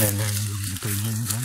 Là tự nhiên thôi.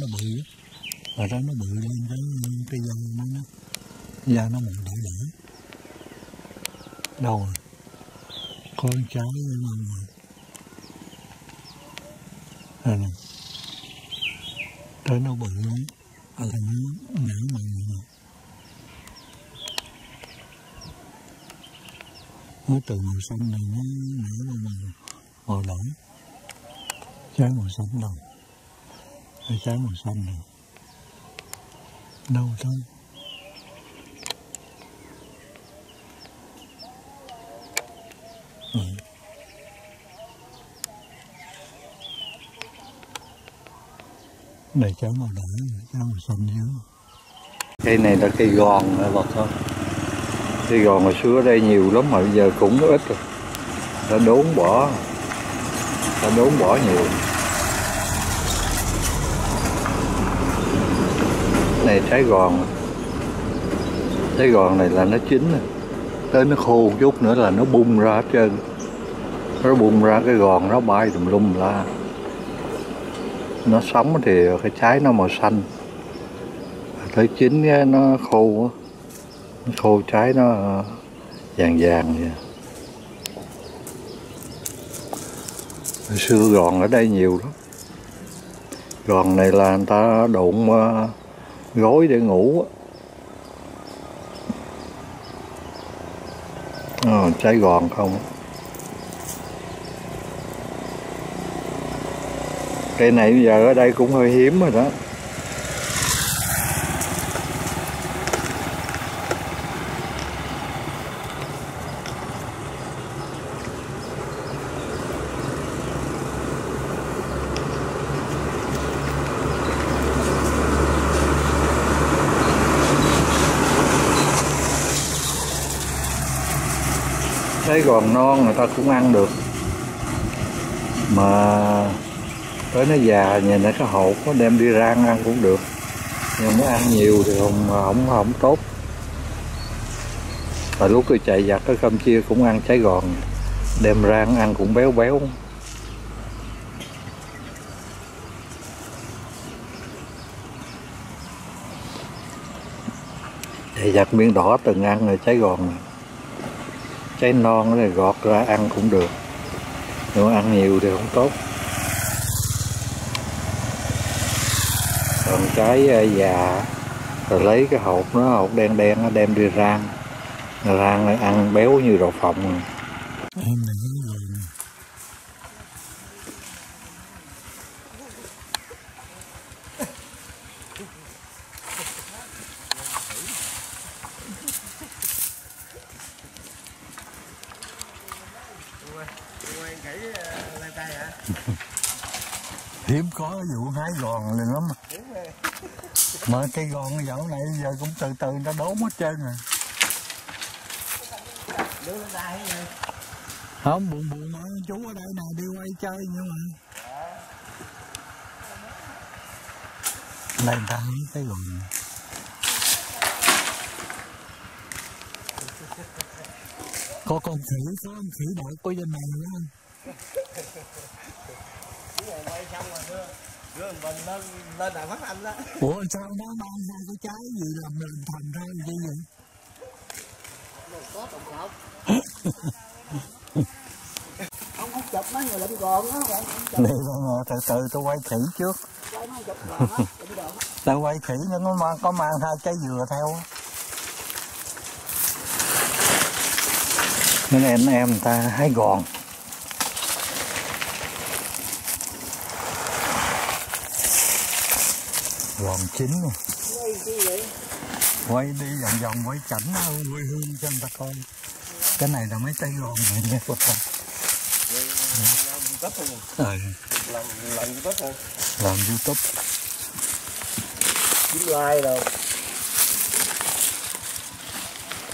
Nó bự và ra nó bự lên cái da nó da nó màu đỏ đỏ đâu rồi con cháu nó rồi này tới nó bự lắm ở thành não màu nó từ màu xanh này nó nở màu màu đỏ trái màu xanh đầu. Cái trái màu xanh này đâu thôi. Này trái màu đỏ, trái màu xanh chứ. Cái này là cây gòn rồi bọt thôi. Cây gòn hồi xưa ở đây nhiều lắm mà bây giờ cũng ít rồi. Ta đốn bỏ. Ta đốn bỏ nhiều. Này trái gòn này là nó chín rồi. Tới nó khô một chút nữa là nó bung ra hết trơn, nó bung ra cái gòn nó bay tùm lum la, nó sống thì cái trái nó màu xanh, tới chín nó khô, trái nó vàng vàng vậy. Hồi xưa gòn ở đây nhiều lắm, gòn này là người ta đụng gối để ngủ. Trái gòn không. Cây này bây giờ ở đây cũng hơi hiếm rồi đó. Trái gòn non người ta cũng ăn được, mà tới nó già nhìn nó cái hột nó đem đi rang ăn cũng được, nhưng muốn ăn nhiều thì không tốt. Và lúc tôi chạy giặt tới Campuchia cũng ăn trái gòn đem rang ăn cũng béo béo. Chạy giặt Miền Đỏ từng ăn rồi trái gòn này. Trái non này gọt ra ăn cũng được, nếu ăn nhiều thì không tốt. Còn trái già rồi lấy cái hột nó, hột đen đen nó đem đi rang, nó ăn béo như đậu phộng rồi. Hiếm có vụ hái gòn liền lắm mà cây gòn cái dạo này giờ cũng từ từ nó đốn hết trơn rồi. Không buồn buồn mà chú ở đây nè đi quay chơi nhưng mà này ta hái cây gòn. Có con khỉ, có con khỉ đậu của dân này nữa không? Ủa sao nó mang ra cái trái gì làm mình thành ra gì vậy? Không hút chụp mấy người lụm gòn đó đi rồi, từ từ tôi quay khỉ trước. Tôi quay khỉ nên nó mang, có mang hai trái dừa theo. Nên em người ta hái gòn. Gòn chín nè. Quay đi vòng vòng quay chảnh quê hương cho người ta coi. Cái này là mấy trái gòn này nha con. Làm YouTube không? Làm YouTube. Kiếm like đâu.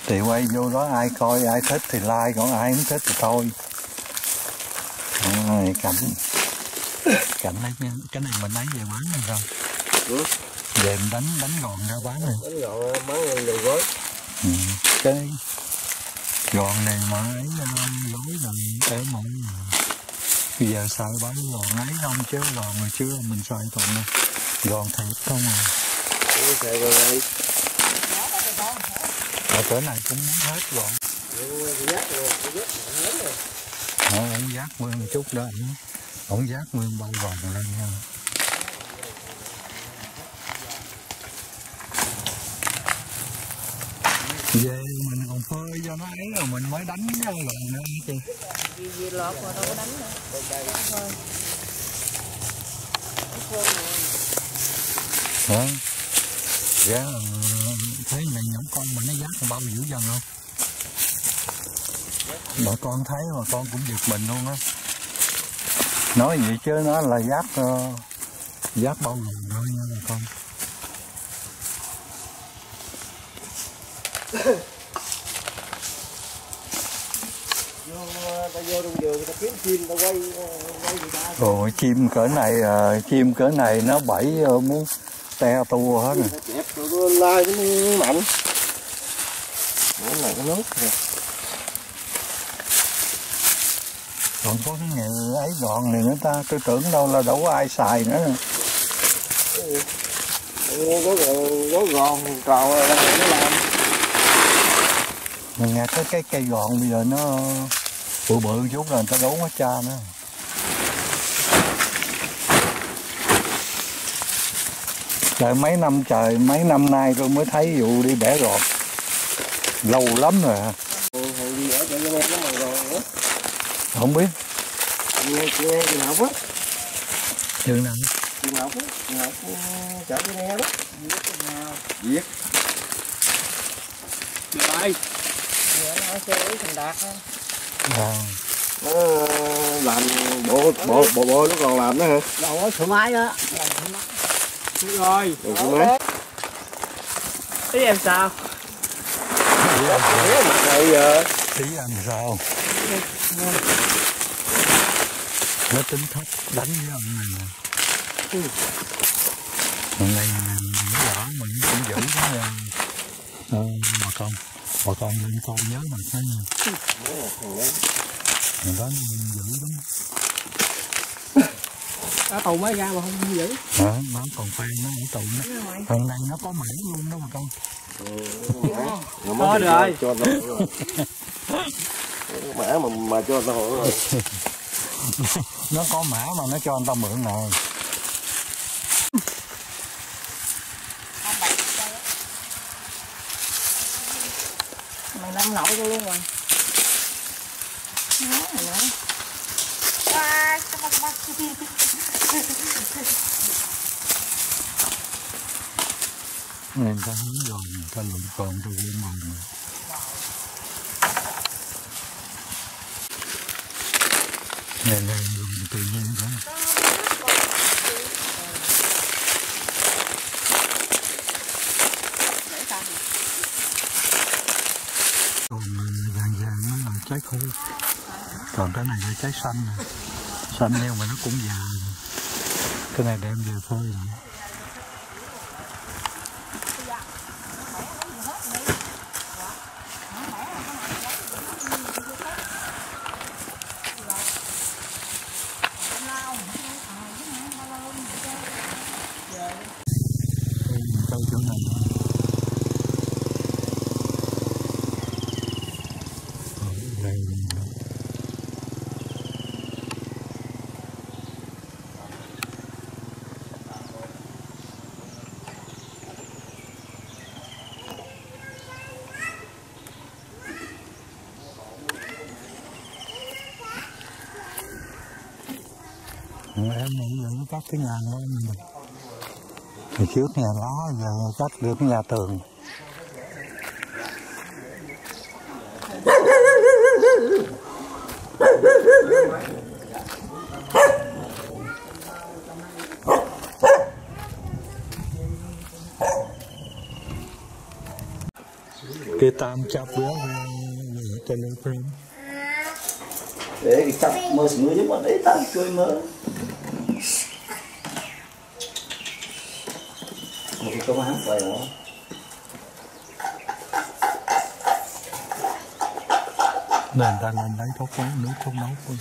Thì quay vô đó ai coi, ai thích thì like, còn ai không thích thì thôi. Rồi, cảnh lấy cái này mình lấy về bán này không? Ừ. Về mình đánh gòn ra bán này. Đánh gòn bán đồ gói. Ừ. Cái gòn này mà ấy gói rồi để mọi người. Bây giờ xài bán gòn ấy không chứ gòn mà chưa mình xài toàn này. Gòn thiệt không à. Cái xài gòn này. Ở cỡ này cũng hết gọn. Ổng giác nguyên một chút đó. Ổng giác nguyên bao gòn lên nha. Về mình còn phơi cho nó ấy rồi mình mới đánh cái lợn nữa chứ. Vì lọt rồi đâu có đánh nữa. Hả? Dạ. Thấy này nhổng con mà nó giác bao nhiêu dần không? Bà con thấy mà con cũng giật mình luôn á. Nói vậy chứ nó là giác bao nhiêu thôi nha bà con. Ồ, chim cỡ này nó bẫy muốn te tua hết rồi. Chẹp rồi lai nó mạnh. Nó là cái nốt rồi. Còn có cái nghề ấy gọn này nữa ta, tôi tưởng đâu là đâu có ai xài nữa. Có gòn trò là nó làm. Mình nghe cái cây gòn bây giờ nó bự chút là người ta đốn hết cha nữa. Trời, mấy năm nay tôi mới thấy vụ đi bẻ gòn. Lâu lắm rồi hả? Không biết. Trường nào? Chở cái đó. Viết. Đây. Nó xe thành Đạt. Nó làm bộ nó còn làm đó hả? Đâu có sửa máy đó. Đúng rồi. Ý em sao? Ý em sao? Nó tính thấp đánh với ông này. Hôm nay nó rõ mình cũng giữ cái bà con. Bà con lên con nhớ mà thấy. Mình đó giữ đúng. Cá tù mới ra mà không giữ. Hả? Nó còn phê nó cũng tù nữa. Thằng này nó có mảnh luôn đó bà con. Có rồi. Cho nó rồi. Mã mà cho nó rồi. Nó có mã mà nó cho người ta mượn rồi. Mày làm nổi vô luôn rồi. Nó rồi nữa. Người ta hứng rồi, người ta lụm còn tôi cũng mừng rồi. Này lụm tự nhiên đó. Còn vàng vàng nó là trái khô. Còn cái này là trái xanh này. Xanh nhưng mà nó cũng già rồi. Cái này đem về phơi rồi. em cũng cắt cái nhà ngôi mình. Thì trước nhà lá, giờ cắt được nhà tường. Cái tam chắp béo cho lên phim. Để cái chắp mơ sửa giúp bọn đấy ta chơi mơ. Một cái câu hát vậy đó. Nền ta lên lấy thuốc phóng nước không nấu phun.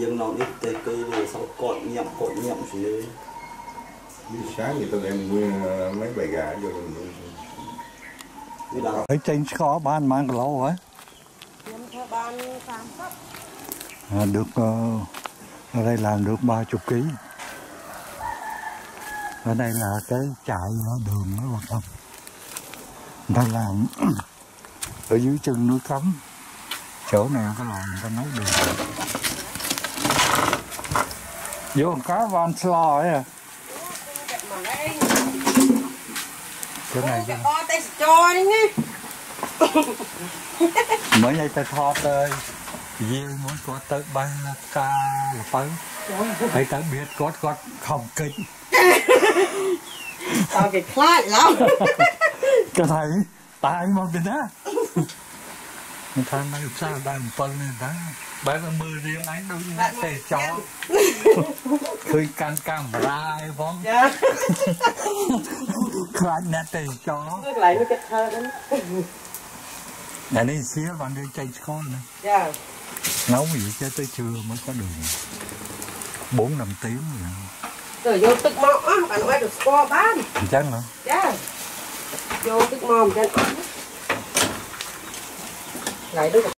Dân nó ít tê cây rồi xong cột nhậm xuống dưới. Sáng thì tụi em mua mấy bài gà vô rồi. Cái tranh khó bán mang lâu ấy. Được ở đây làm được 30 kg. Ở đây là cái chạy ở đường nó không. Người ta làm ở dưới chân núi Cấm. Chỗ này cái lò người ta nấu được. Vô cá van slo ấy à. Chỗ này chứ. Mới nay ta tho tới. Dìu muốn có tới bay là ca là phấn. Phải tới biết có không kinh. Tao kì khát lắm. Cái thầy, tại mà biết á. Thằng này sao đang phân này đó. Bác là mưa riêng ấy đâu như thế tệ chó. Khơi can camera ấy vong. Dạ. Khát nè tệ chó. Nước lấy nó kết thơ đến. Nè này xía vào đây chạy con nè. Dạ. Nấu gì cho tới trưa mới có đường 4-5 tiếng rồi. Rồi vô tức mò á, bạn nói được score bán. Chắc hả? Dạ. Vô tức mò mình ăn. Lấy được